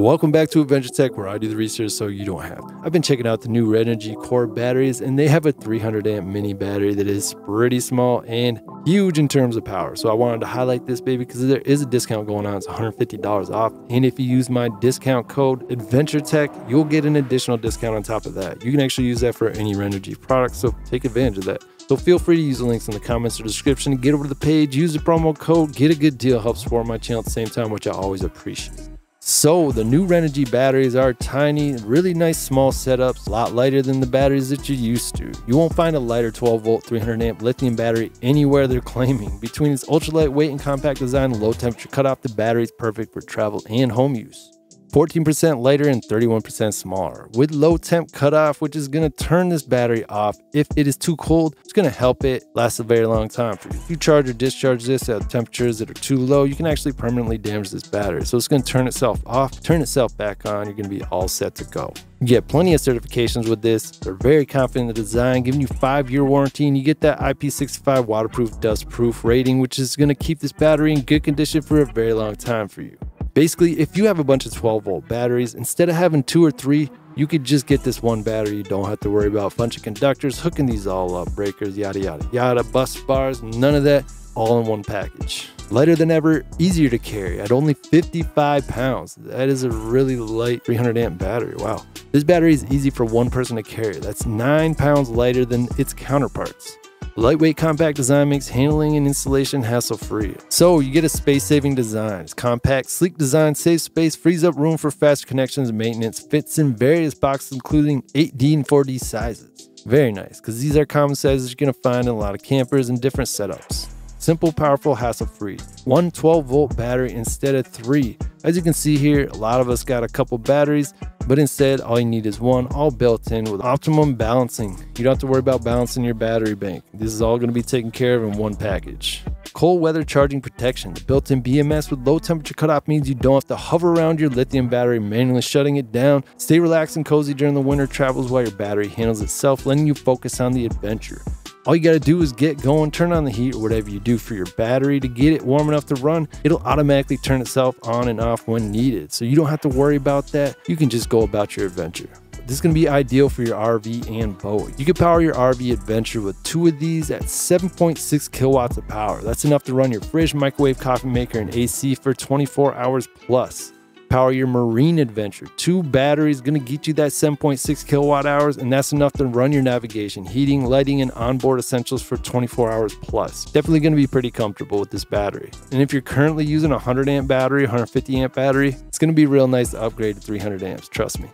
Welcome back to Adventure Tech, where I do the research so you don't have. I've been checking out the new Renogy Core batteries, and they have a 300 amp mini battery that is pretty small and huge in terms of power. So I wanted to highlight this baby because there is a discount going on. It's $150 off, and if you use my discount code Adventure Tech, you'll get an additional discount on top of that. You can actually use that for any Renogy product, so take advantage of that. So feel free to use the links in the comments or description, get over to the page, use the promo code, get a good deal, help support my channel at the same time, which I always appreciate. So the new Renogy batteries are tiny, really nice small setups, a lot lighter than the batteries that you're used to. You won't find a lighter 12 volt 300 amp lithium battery anywhere they're claiming. Between its ultra lightweight and compact design and low temperature cutoff, the battery is perfect for travel and home use. 14% lighter and 31% smaller with low temp cutoff, which is going to turn this battery off if it is too cold. It's going to help it last a very long time for you. If you charge or discharge this at temperatures that are too low, you can actually permanently damage this battery. So it's going to turn itself off, turn itself back on. You're going to be all set to go. You get plenty of certifications with this. They're very confident in the design, giving you 5-year warranty, and you get that IP65 waterproof, dustproof rating, which is going to keep this battery in good condition for a very long time for you. Basically, if you have a bunch of 12 volt batteries, instead of having 2 or 3, you could just get this one battery. You don't have to worry about a bunch of conductors, hooking these all up, breakers, yada, yada, yada, bus bars, none of that, all in one package. Lighter than ever, easier to carry at only 55 pounds. That is a really light 300 amp battery. Wow. This battery is easy for one person to carry. That's 9 pounds lighter than its counterparts. Lightweight compact design makes handling and installation hassle-free. So you get a space-saving design. It's compact, sleek design, saves space, frees up room for faster connections and maintenance, fits in various boxes including 8D and 4D sizes. Very nice, because these are common sizes you're going to find in a lot of campers and different setups. Simple, powerful, hassle-free. One 12-volt battery instead of 3. As you can see here, a lot of us got a couple batteries, but instead all you need is one, all built in with optimum balancing. You don't have to worry about balancing your battery bank. This is all going to be taken care of in one package. Cold weather charging protection. The built-in BMS with low temperature cutoff means you don't have to hover around your lithium battery, manually shutting it down. Stay relaxed and cozy during the winter travels while your battery handles itself, letting you focus on the adventure. All you got to do is get going, turn on the heat or whatever you do for your battery to get it warm enough to run. It'll automatically turn itself on and off when needed. So you don't have to worry about that. You can just go about your adventure. This is going to be ideal for your RV and boat. You can power your RV adventure with 2 of these at 7.6 kilowatts of power. That's enough to run your fridge, microwave, coffee maker, and AC for 24 hours plus. Power your marine adventure. 2 batteries going to get you that 7.6 kilowatt hours, and that's enough to run your navigation, heating, lighting, and onboard essentials for 24 hours plus. Definitely going to be pretty comfortable with this battery. And if you're currently using a 100 amp battery, 150 amp battery, it's going to be real nice to upgrade to 300 amps, trust me.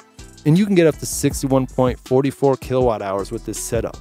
And you can get up to 61.44 kilowatt hours with this setup.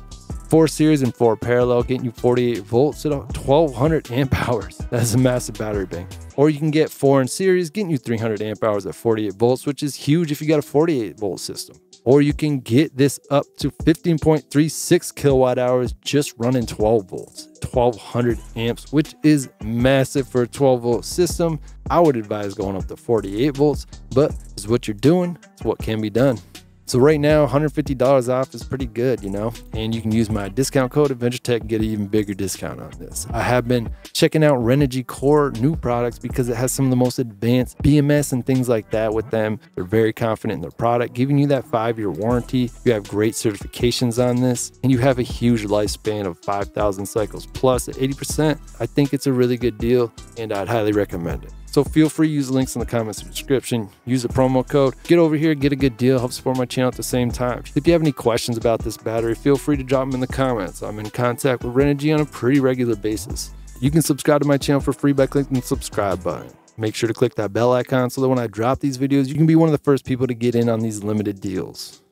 4 series and 4 parallel, getting you 48 volts at 1200 amp hours. That's a massive battery bank. Or you can get 4 in series, getting you 300 amp hours at 48 volts, which is huge if you got a 48 volt system. Or you can get this up to 15.36 kilowatt hours just running 12 volts, 1200 amps, which is massive for a 12 volt system. I would advise going up to 48 volts, but it's what you're doing, it's what can be done. So right now, $150 off is pretty good, you know, and you can use my discount code AdventureTech and get an even bigger discount on this. I have been checking out Renogy Core new products because it has some of the most advanced BMS and things like that with them. They're very confident in their product, giving you that 5-year warranty. You have great certifications on this, and you have a huge lifespan of 5,000 cycles plus at 80%. I think it's a really good deal, and I'd highly recommend it. So feel free to use the links in the comments or description. Use the promo code. Get over here, get a good deal, help support my channel at the same time. If you have any questions about this battery, feel free to drop them in the comments. I'm in contact with Renogy on a pretty regular basis. You can subscribe to my channel for free by clicking the subscribe button. Make sure to click that bell icon so that when I drop these videos, you can be one of the first people to get in on these limited deals.